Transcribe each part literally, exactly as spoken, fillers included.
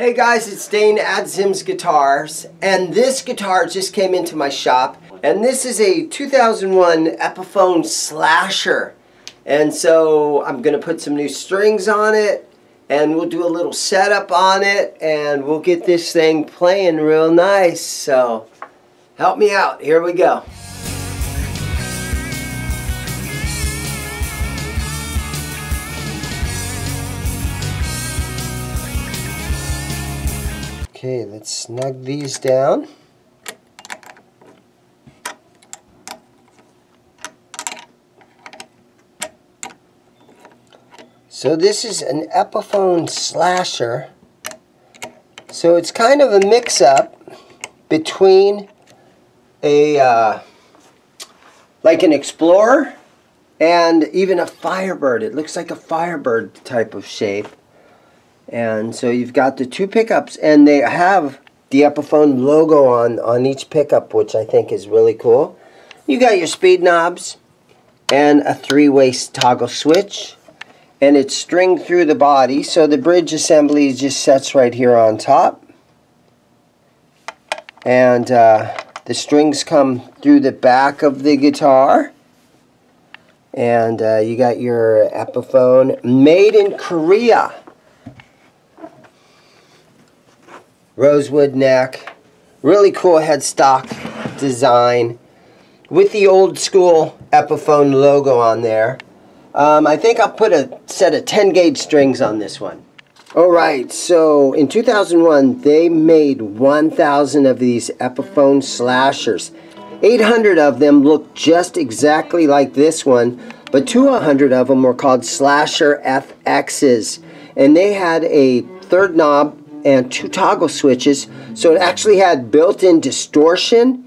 Hey guys, it's Dane at Zim's Guitars, and this guitar just came into my shop, and this is a two thousand one Epiphone Slasher, and so I'm gonna put some new strings on it and we'll do a little setup on it and we'll get this thing playing real nice. So help me out, here we go. Okay, let's snug these down. So this is an Epiphone Slasher. So it's kind of a mix-up between a uh, like an Explorer and even a Firebird. It looks like a Firebird type of shape. And so you've got the two pickups, and they have the Epiphone logo on, on each pickup, which I think is really cool. You got your speed knobs and a three-way toggle switch, and it's stringed through the body, so the bridge assembly just sets right here on top. And uh, the strings come through the back of the guitar. And uh, you got your Epiphone made in Korea. Rosewood neck, really cool headstock design with the old school Epiphone logo on there. Um, I think I'll put a set of ten gauge strings on this one. Alright, so in two thousand one they made one thousand of these Epiphone Slashers. eight hundred of them looked just exactly like this one, but two hundred of them were called Slasher F X's, and they had a third knob and two toggle switches, so it actually had built-in distortion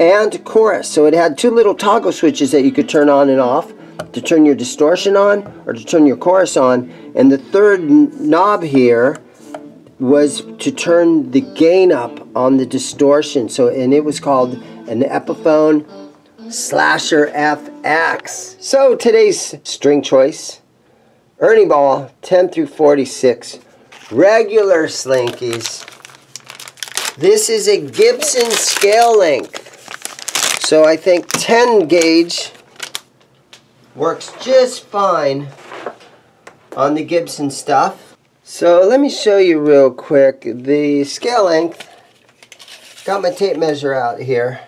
and chorus. So it had two little toggle switches that you could turn on and off to turn your distortion on or to turn your chorus on, and the third knob here was to turn the gain up on the distortion. So, and it was called an Epiphone Slasher F X. So today's string choice, Ernie Ball ten through forty-six. Regular slinkies. This is a Gibson scale length, so I think ten gauge works just fine on the Gibson stuff. So let me show you real quick the scale length. Got my tape measure out here,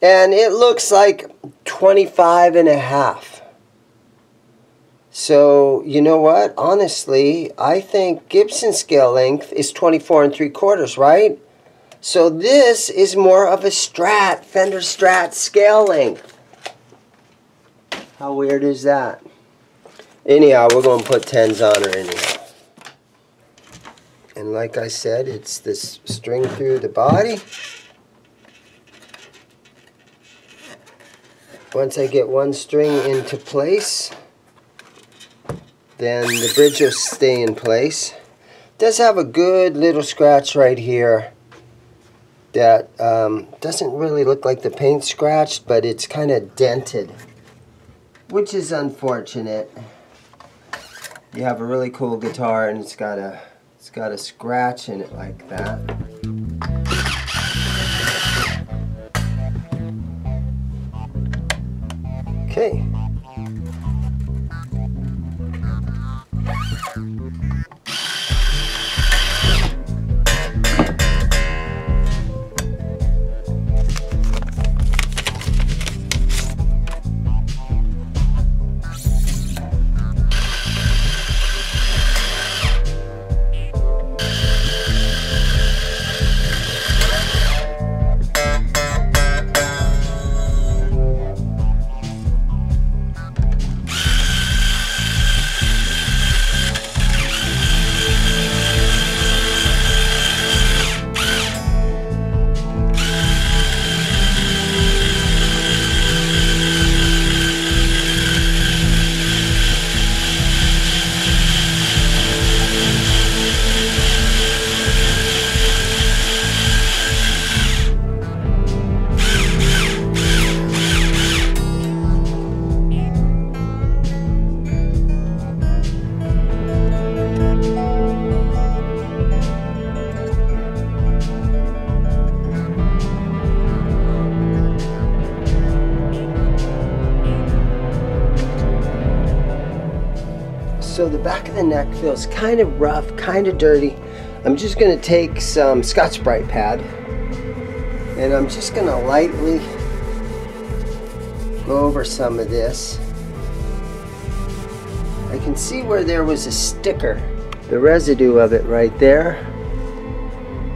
and it looks like twenty-five and a half. So, you know what? Honestly, I think Gibson scale length is twenty-four and three quarters, right? So this is more of a Strat, Fender Strat scale length. How weird is that? Anyhow, we're going to put tens on her anyhow. And like I said, it's this string through the body. Once I get one string into place, then the bridge will stay in place. Does have a good little scratch right here that um, doesn't really look like the paint scratched, but it's kind of dented, which is unfortunate. You have a really cool guitar and it's got a it's got a scratch in it like that. Okay. back of the neck feels kind of rough, kind of dirty, I'm just going to take some Scotch Brite pad and I'm just going to lightly go over some of this. I can see where there was a sticker, the residue of it right there.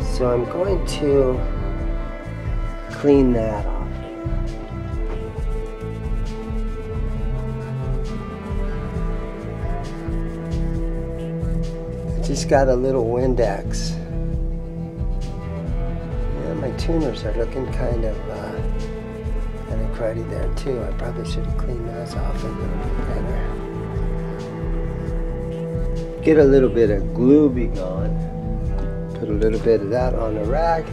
So I'm going to clean that off. I just got a little Windex. Yeah, my tuners are looking kind of uh, kind of cruddy there too. I probably should have cleaned those off a little bit better. Get a little bit of glue be gone. Put a little bit of that on the rack.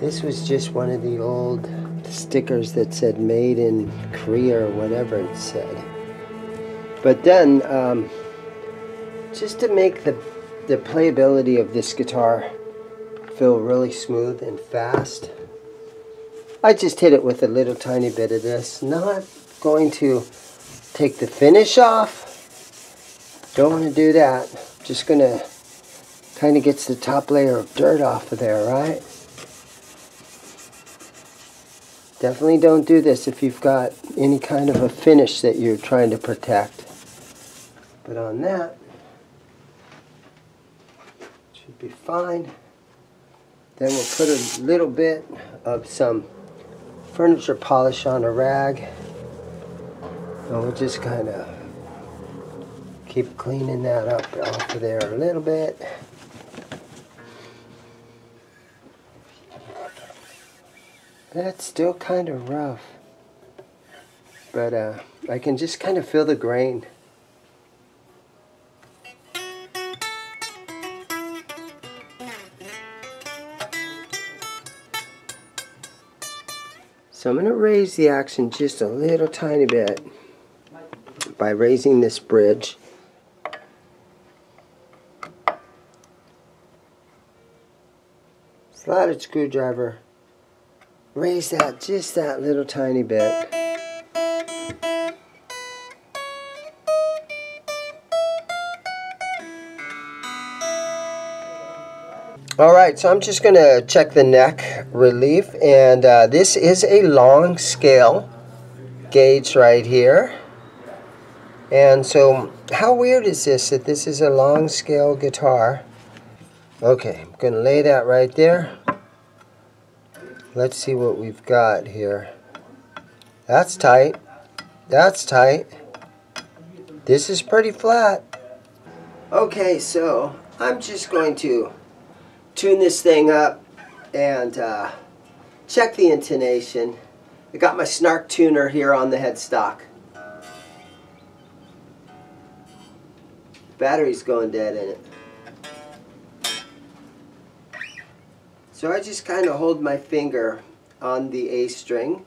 This was just one of the old stickers that said made in Korea or whatever it said. But then, um, just to make the, the playability of this guitar feel really smooth and fast, I just hit it with a little tiny bit of this. Not going to take the finish off. Don't want to do that. Just going to kind of get the top layer of dirt off of there, right? Definitely don't do this if you've got any kind of a finish that you're trying to protect. But on that, should be fine. Then we'll put a little bit of some furniture polish on a rag, and we'll just kind of keep cleaning that up off of there a little bit. That's still kind of rough, but uh, I can just kind of feel the grain. So I'm going to raise the action just a little tiny bit by raising this bridge. Slotted screwdriver, raise that just that little tiny bit. Alright, so I'm just going to check the neck relief, and uh, this is a long scale gauge right here. And so, how weird is this that this is a long scale guitar? Okay, I'm going to lay that right there. Let's see what we've got here. That's tight. That's tight. This is pretty flat. Okay, so I'm just going to tune this thing up and uh, check the intonation. I got my snark tuner here on the headstock. Battery's going dead in it. So I just kind of hold my finger on the A string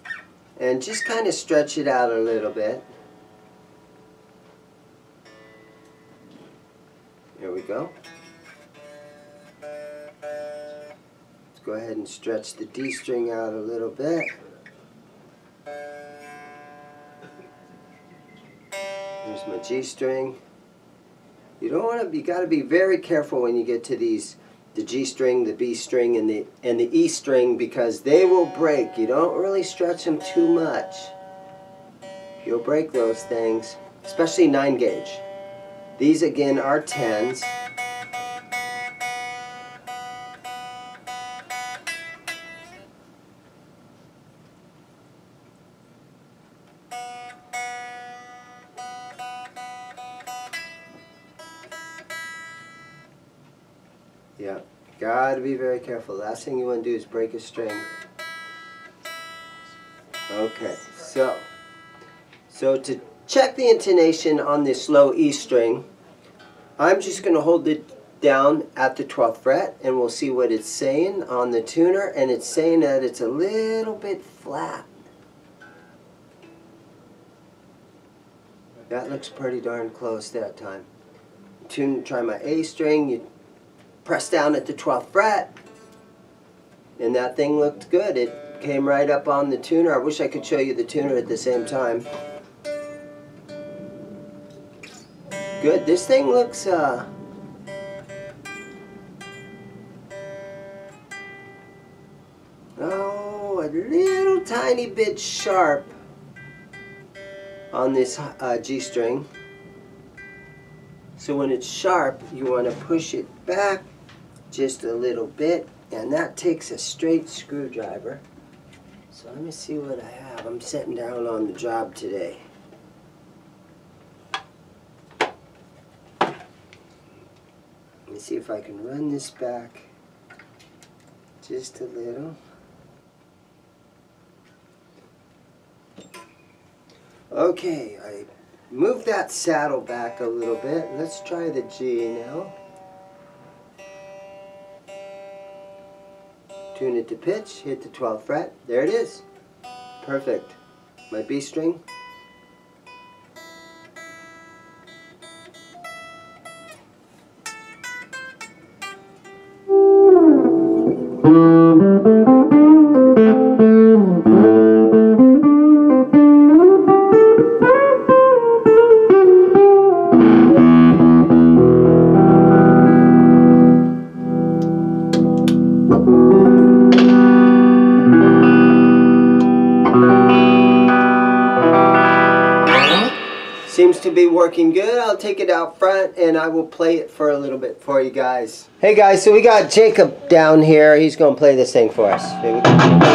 and just kind of stretch it out a little bit. There we go. Go ahead and stretch the D string out a little bit. There's my G string. You don't want to. You got to be very careful when you get to these, the G string, the B string, and the and the E string, because they will break. You don't really stretch them too much. You'll break those things, especially nine gauge. These again are tens. Yeah, gotta be very careful. Last thing you want to do is break a string. Okay, so so to check the intonation on this low E string, I'm just going to hold it down at the twelfth fret, and we'll see what it's saying on the tuner, and it's saying that it's a little bit flat. That looks pretty darn close that time. Tune, try my A string. You press down at the twelfth fret, and that thing looked good. It came right up on the tuner. I wish I could show you the tuner at the same time. Good. This thing looks uh, oh, a little tiny bit sharp on this uh, G string. So when it's sharp, you want to push it back just a little bit, and that takes a straight screwdriver. So let me see what I have. I'm sitting down on the job today. Let me see if I can run this back just a little. Okay, I move that saddle back a little bit. Let's try the G now. Tune it to pitch, hit the twelfth fret. There it is. Perfect. My B string. Seems to be working good. I'll take it out front and I will play it for a little bit for you guys. Hey guys, so we got Jacob down here. He's gonna play this thing for us. Here we go.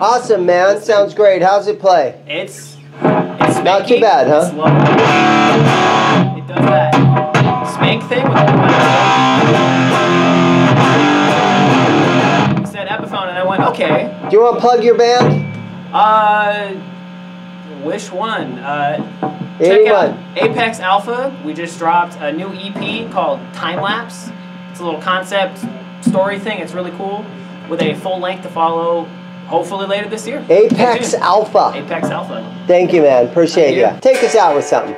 Awesome, man. Sounds great. How's it play? It's, it's spanking. Not too bad, huh? It's low. It does that spank thing with the band. I said Epiphone, and I went, okay. Do you want to plug your band? Uh, which one? Uh, check out Apex Alpha. We just dropped a new E P called Time Lapse. It's a little concept story thing. It's really cool, with a full length to follow. Hopefully later this year. Apex Alpha. Apex Alpha. Thank you, man. Appreciate you. you. Take us out with something.